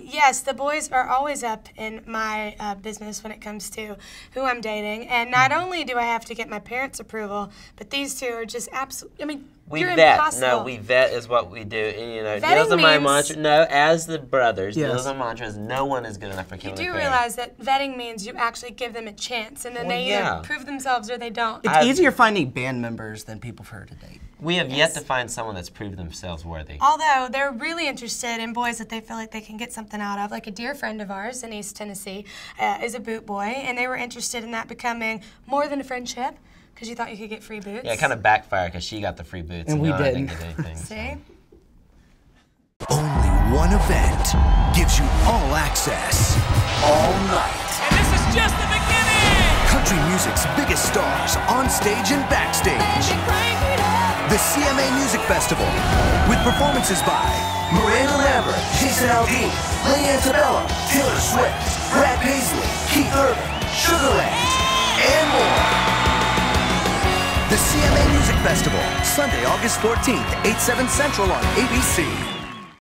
Yes, the boys are always up in my business when it comes to who I'm dating. And not only do I have to get my parents' approval, but these two are just absolutely, I mean, we you're vet. Impossible. No, we vet is what we do. And, you know, Vetting means, my mantra. No, as the brothers, yes. Those are mantras. No one is good enough for killing. You do realize that vetting means you actually give them a chance, and then they either prove themselves or they don't. It's easier finding band members than people for her to date. We have yet to find someone that's proved themselves worthy. Although they're really interested in boys that they feel like they can get something out of. Like a dear friend of ours in East Tennessee is a boot boy, and they were interested in that becoming more than a friendship. Because you thought you could get free boots? Yeah, it kind of backfired because she got the free boots. And we didn't. Get anything, see? So. Only one event gives you all access, all night. And this is just the beginning! Country music's biggest stars on stage and backstage. The CMA Music Festival with performances by Miranda Lambert, Jason Aldean, Lady Antebellum, Taylor Swift, Brad Paisley, Keith Urban, Sugarland, and more. The CMA Music Festival, Sunday, August 14th, 8/7 Central on ABC.